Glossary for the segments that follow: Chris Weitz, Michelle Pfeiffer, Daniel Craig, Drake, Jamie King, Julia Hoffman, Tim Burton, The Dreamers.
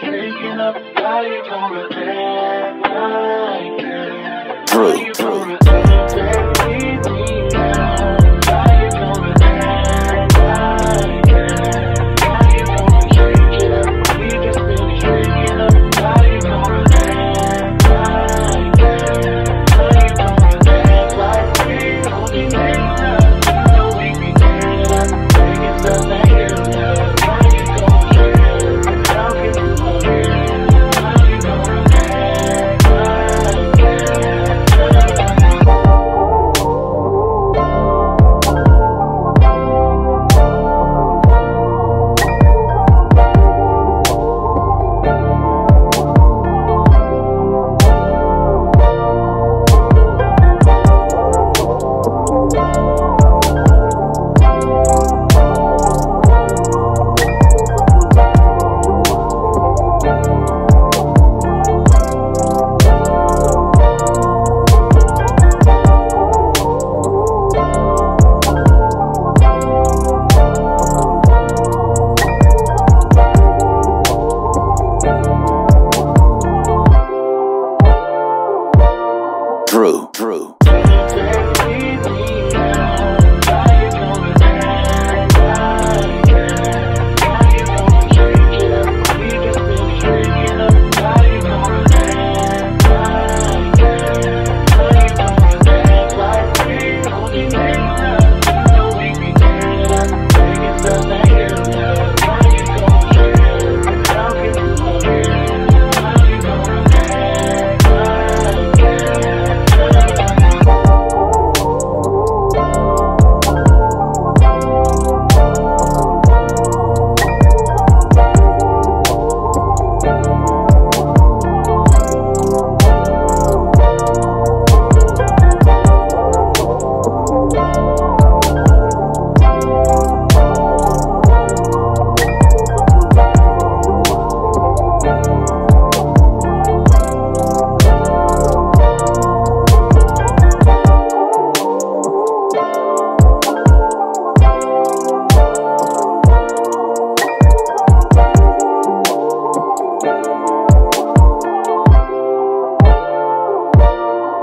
Thinking of how you gon' repent like this.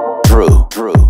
Drew. Drew.